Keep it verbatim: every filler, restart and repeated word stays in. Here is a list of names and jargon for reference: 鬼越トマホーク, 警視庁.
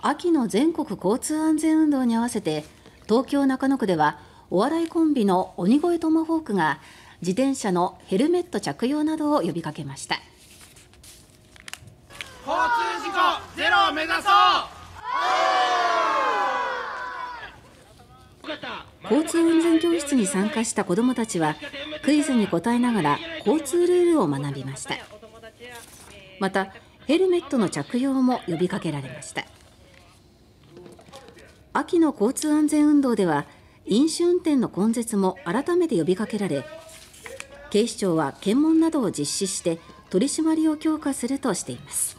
秋の全国交通安全運動に合わせて東京・中野区ではお笑いコンビの鬼越トマホークが自転車のヘルメット着用などを呼びかけました。交通事故ゼロを目指そう。交通安全教室に参加した子どもたちはクイズに答えながら交通ルールを学びました。またヘルメットの着用も呼びかけられました。秋の交通安全運動では飲酒運転の根絶も改めて呼びかけられ、警視庁は検問などを実施して取り締まりを強化するとしています。